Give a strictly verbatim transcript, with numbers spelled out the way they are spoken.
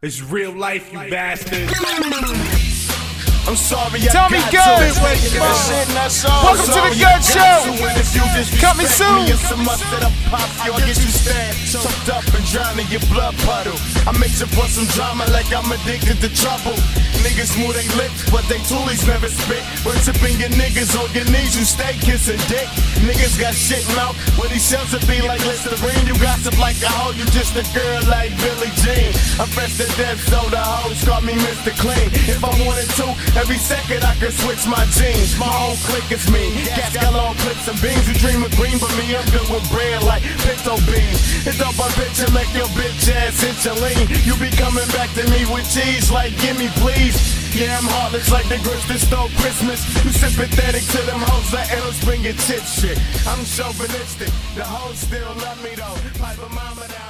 It's real life, you bastard. I'm sorry, I Tommy got Gun. To it. Shit, that's all. Welcome sorry, to the Gun Show. Coming soon. I get you stabbed, sucked up and drowned in your blood puddle. I mix up with some drama like I'm addicted to trouble. Niggas move they lips, but they toolies never spit. We're tipping your niggas on your knees, you stay kissing dick. Niggas got shit mouth, but he sells it be like Listerine. You gossip like a hoe, you just a girl like Billie Jean. I'm fresh to death, so the hoes call me Mister Clean. If I wanted to, every second I could switch my jeans. My whole clique is me. Gas got long clips and beans. You dream of green, but me, I'm good with bread like pinto beans. It's up my bitch and like your bitch ass hit your lean. You be coming back to me with cheese like gimme please. Yeah, I'm heartless like the grits that stole Christmas. You sympathetic to them hoes like it'll spring your chip shit. I'm chauvinistic, the hoes still love me though. Pipe a mama down.